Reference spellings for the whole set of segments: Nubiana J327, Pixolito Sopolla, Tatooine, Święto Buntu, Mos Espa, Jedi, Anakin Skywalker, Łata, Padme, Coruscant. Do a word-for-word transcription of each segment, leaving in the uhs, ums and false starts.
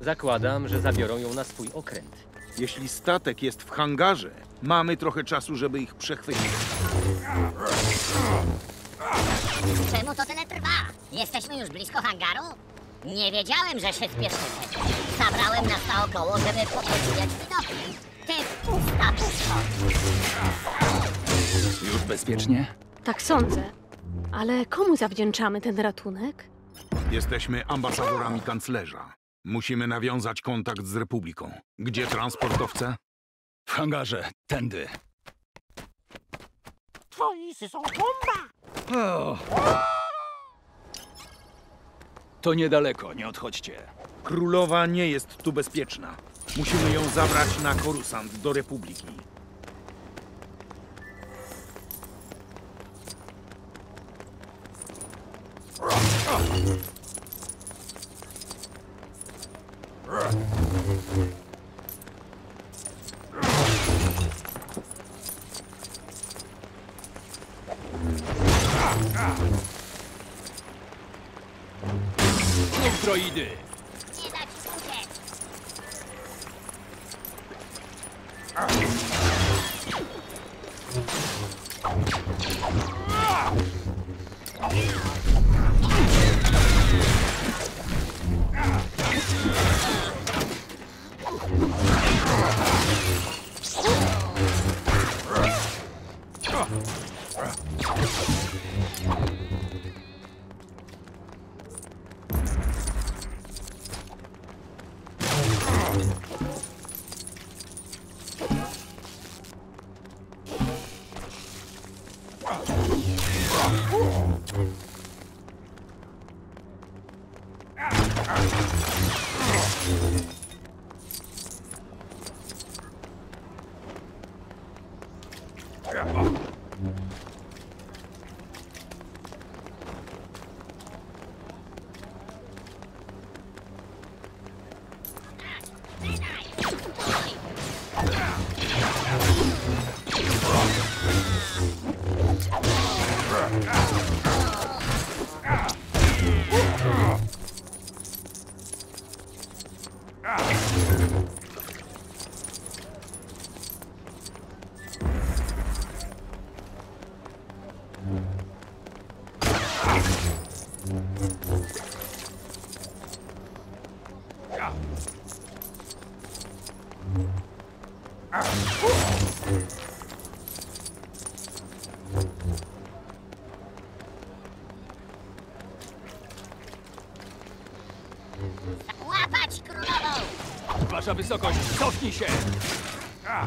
Zakładam, że zabiorą ją na swój okręt. Jeśli statek jest w hangarze, mamy trochę czasu, żeby ich przechwycić. Czemu to tyle trwa? Jesteśmy już blisko hangaru? Nie wiedziałem, że się spieszymy. Zabrałem nas naokoło, żeby podziwiać widoki. Ty pusta pusto. Już bezpiecznie? Tak sądzę. Ale komu zawdzięczamy ten ratunek? Jesteśmy ambasadorami kanclerza. Musimy nawiązać kontakt z Republiką. Gdzie transportowce? W hangarze. Tędy. Twoi są bomba! O. To niedaleko, nie odchodźcie. Królowa nie jest tu bezpieczna. Musimy ją zabrać na Coruscant do Republiki. Droidy! Nie da ci uciec! Łapać królową! Wasza wysokość, cofnij się! A.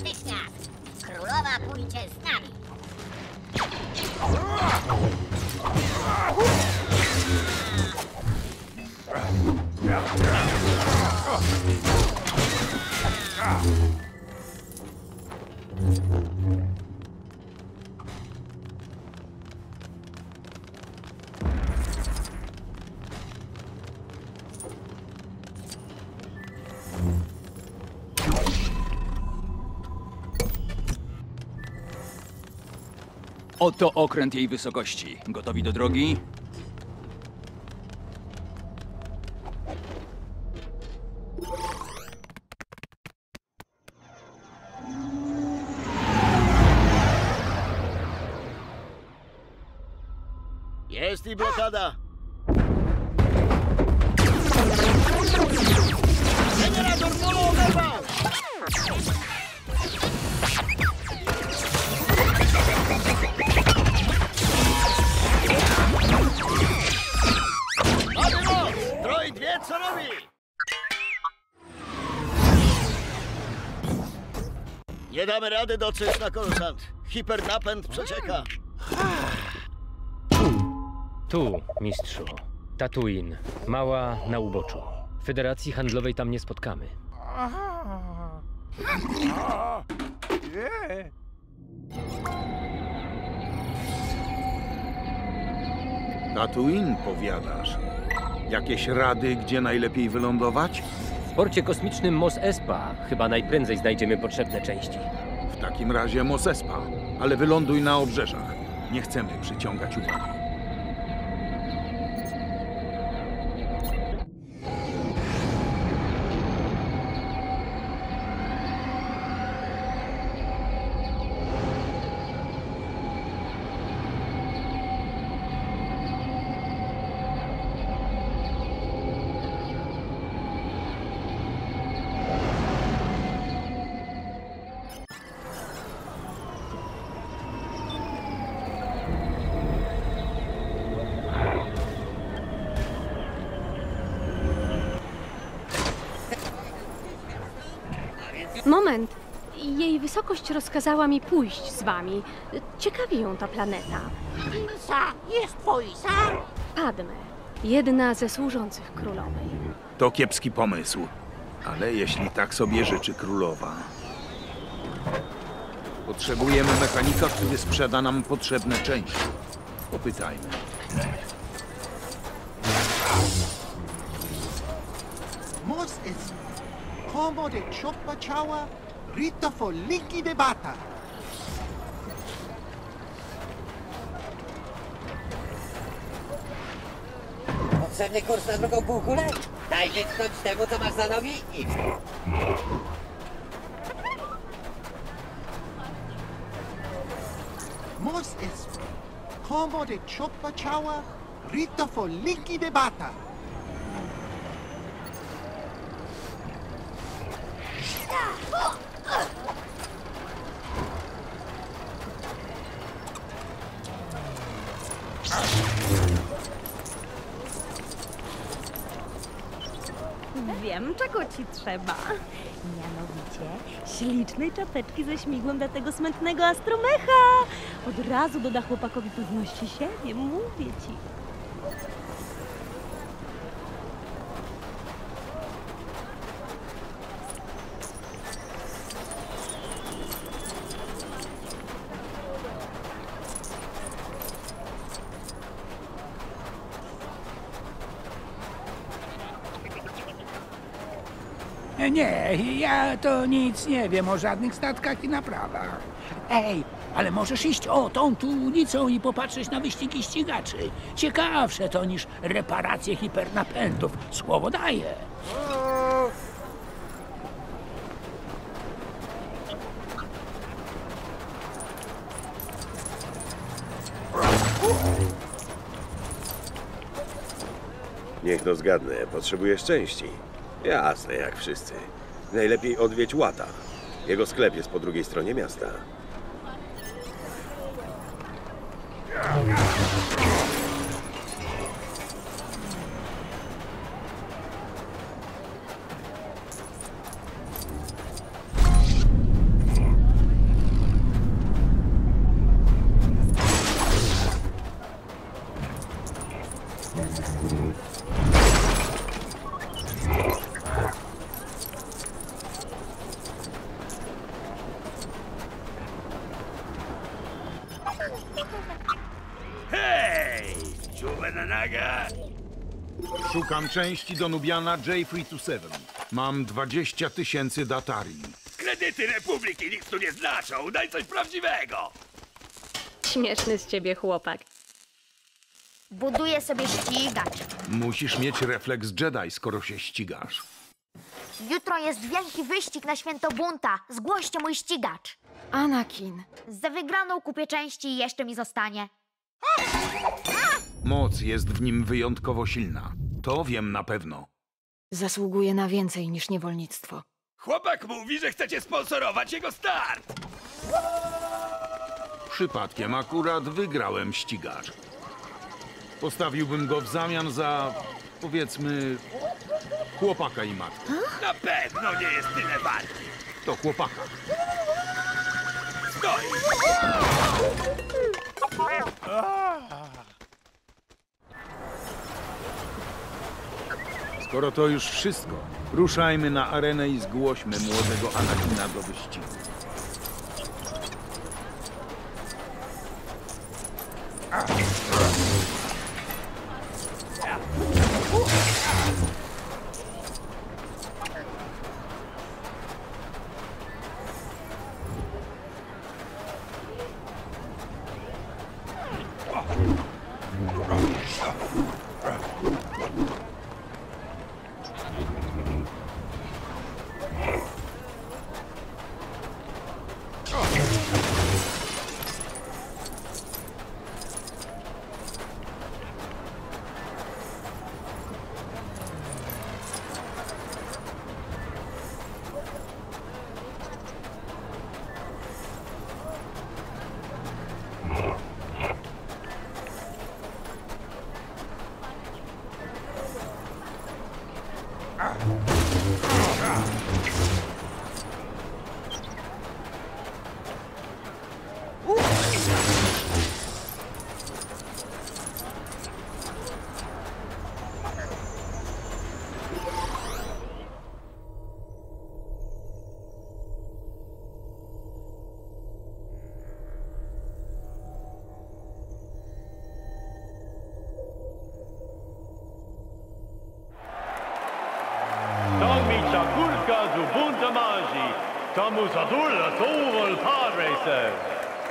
Natychmiast! Królowa pójdzie z nami! Oto okręt jej wysokości. Gotowi do drogi? Jest i blokada! Generator polu oderwał! Co robi? Nie damy rady dotrzeć na Coruscant. Hipernapęd przecieka. Tu, mistrzu. Tatooine. Mała na uboczu. Federacji Handlowej tam nie spotkamy. Tatooine, powiadasz? Jakieś rady, gdzie najlepiej wylądować? W porcie kosmicznym Mos Espa chyba najprędzej znajdziemy potrzebne części. W takim razie Mos Espa, ale wyląduj na obrzeżach. Nie chcemy przyciągać uwagi. Moment. Jej wysokość rozkazała mi pójść z wami. Ciekawi ją ta planeta. Sa jest twoja. Padme, jedna ze służących królowej. To kiepski pomysł, ale jeśli tak sobie życzy królowa. Potrzebujemy mechanika, który sprzeda nam potrzebne części. Popytajmy. Most jest... Como de chopa ciała, rito for liki de bata. Potrzebny kurs na drugą półkulę? Daj wytknąć temu, co masz za nogi i... Mos Espa. Como de chopa ciała, rito for liki de bata. Wiem, czego ci trzeba. Mianowicie ślicznej czapeczki ze śmigłem dla tego smętnego astromecha. Od razu doda chłopakowi pewności siebie, mówię ci. Nie, ja to nic nie wiem o żadnych statkach i naprawach. Ej, ale możesz iść o tą tu ulicą i popatrzeć na wyścigi ścigaczy. Ciekawsze to niż reparacje hipernapędów. Słowo daję. Niech no zgadnę, potrzebujesz części. Jasne, jak wszyscy. Najlepiej odwiedź Łata. Jego sklep jest po drugiej stronie miasta. Hej! Dziuba na naga! Szukam części do Nubiana J trzysta dwadzieścia siedem. Mam dwadzieścia tysięcy datarii. Kredyty Republiki nic tu nie znaczą! Daj coś prawdziwego! Śmieszny z ciebie chłopak. Buduję sobie ścigacz. Musisz mieć refleks Jedi, skoro się ścigasz. Jutro jest wielki wyścig na Święto Bunta. Zgłoście mój ścigacz. Anakin. Za wygraną kupię części i jeszcze mi zostanie. Moc jest w nim wyjątkowo silna. To wiem na pewno. Zasługuje na więcej niż niewolnictwo. Chłopak mówi, że chcecie sponsorować jego start. Przypadkiem akurat wygrałem ścigacz. Postawiłbym go w zamian za, powiedzmy, chłopaka i matkę. Na pewno nie jest tyle wart. To chłopaka. Stoi! Skoro to już wszystko, ruszajmy na arenę i zgłośmy młodego Anakina do wyścigu. Komu za dużo, to uwol Racer.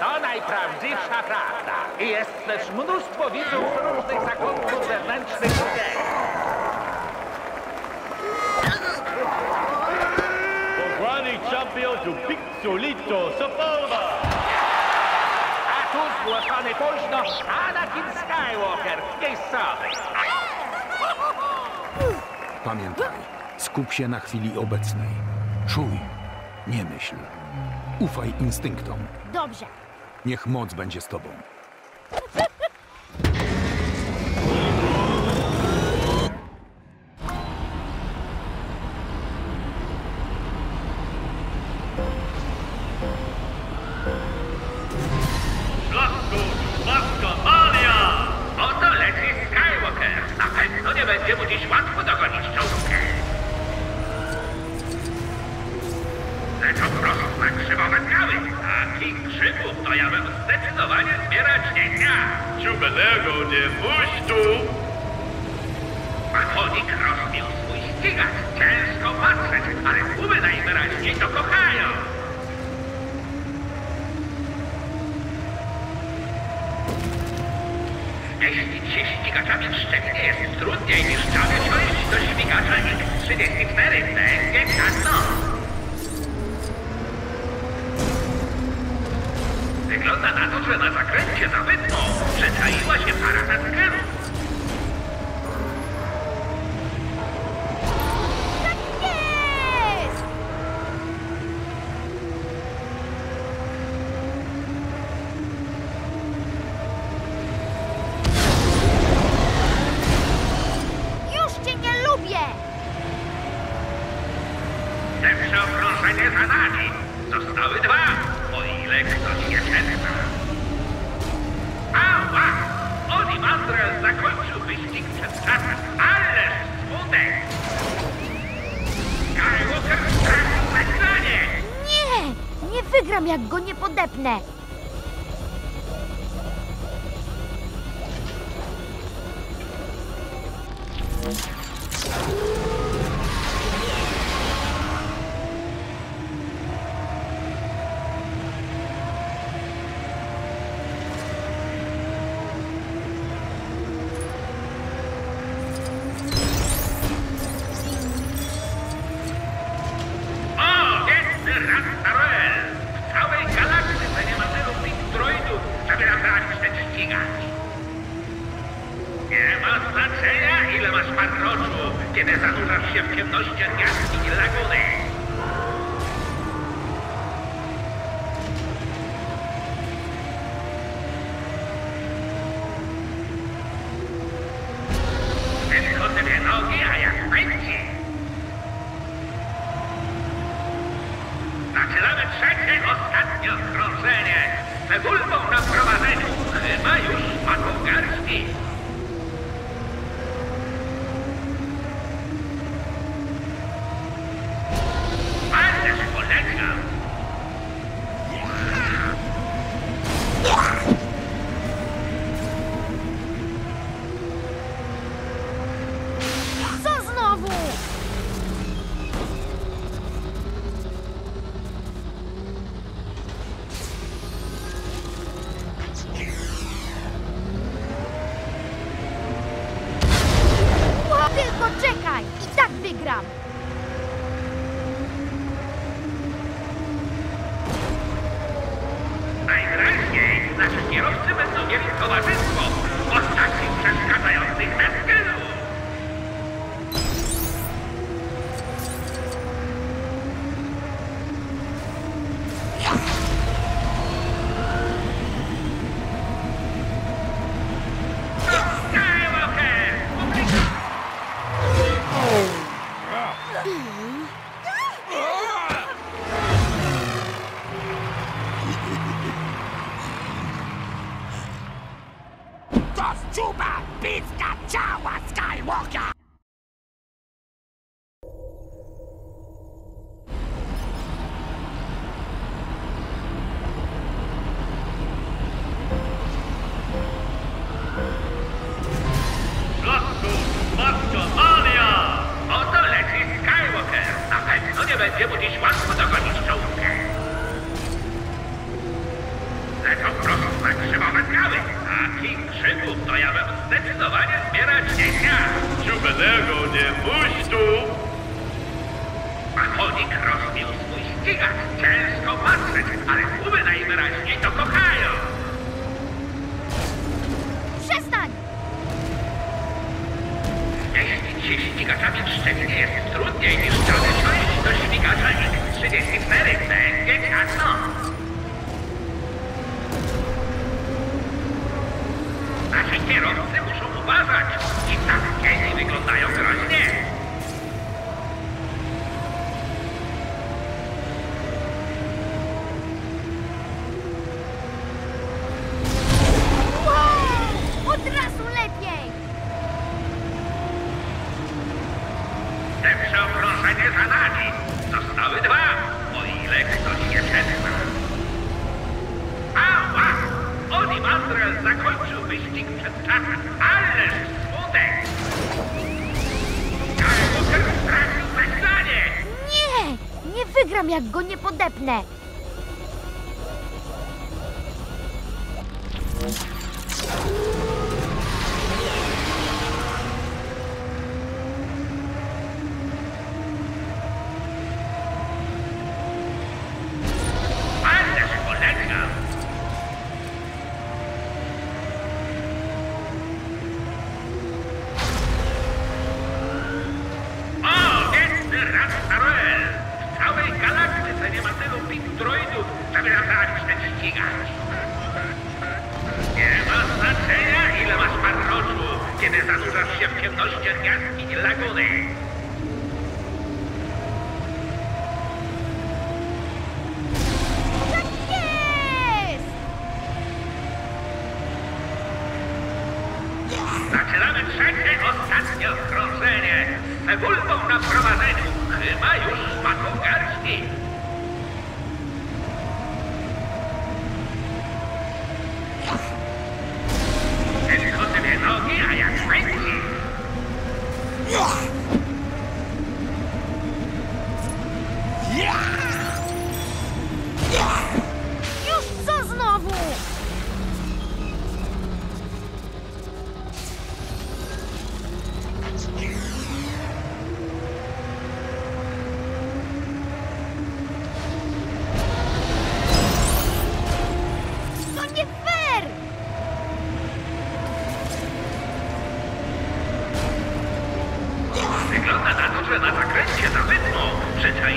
To najprawdziwsza prawda. I jest też mnóstwo widzów z różnych zakątków zewnętrznych obiektu. Pogłany champion to Pixolito Sopolla. A tu zgłaszany późno Anakin Skywalker miejscowy. Pamiętaj, skup się na chwili obecnej. Czuj. Nie myśl. Ufaj instynktom. Dobrze. Niech moc będzie z tobą. Blasku, Blasko, Malia! Oto leci Skywalker. Na pewno nie będzie mu dziś łatwo dogonić czołówkę. To prosto na krzywo wędkały, a tych krzywów to ja bym zdecydowanie zbierać nie dnia. Ciubelego nie puść tu! Machonik rozbił swój ścigacz. Ciężko patrzeć, ale tłumy najwyraźniej to kochają. Jeśli się ścigaczami szczególnie jest trudniej niż trzeba wsiąść do śmigacza X trzydzieści cztery, będzie tak no. Wygląda na to, że na zakręcie za wytną przyczaiła się para tankerów. Tak jest! Już cię nie lubię! Lepsze okrążenie za nami. Zostały dwa. O ile ktoś nie czerpa. Ała! Oni Mandrel zakończył wyścig przed czasem. Ależ smutek! Skywalker stracił zeznanie! Nie! Nie wygram, jak go nie podepnę! Jak go nie podepnę.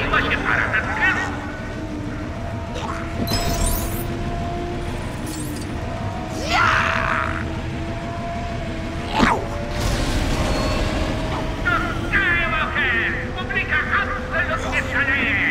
Zaiła się parada skanów. To Skywalker! Publika absolutnie szaleje!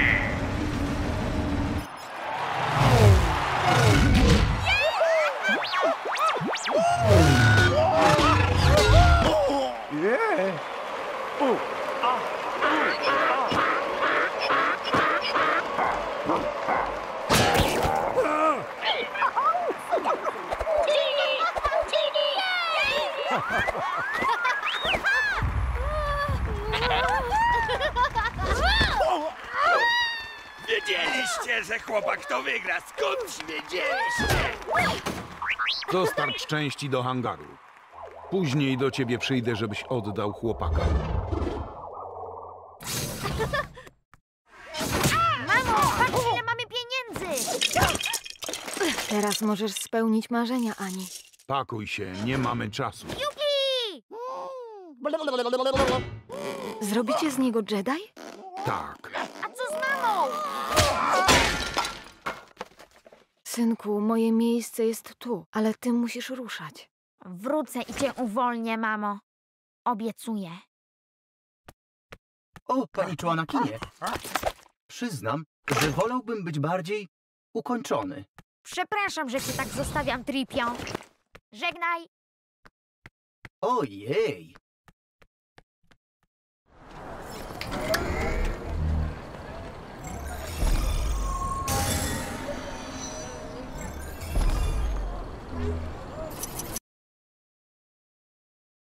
Wiedzieliście, że chłopak to wygra. Skąd wiedzieliście? Dostarcz części do hangaru. Później do ciebie przyjdę, żebyś oddał chłopaka. Mamo, patrz, ile mamy pieniędzy! Teraz możesz spełnić marzenia, Ani. Pakuj się, nie mamy czasu. Jupi! Zrobicie z niego Jedi? Tak. A co z mamą? Synku, moje miejsce jest tu, ale ty musisz ruszać. Wrócę i cię uwolnię, mamo. Obiecuję. O, paniczu Anakinie. Przyznam, że wolałbym być bardziej ukończony. Przepraszam, że cię tak zostawiam, Tripion. Żegnaj. Ojej,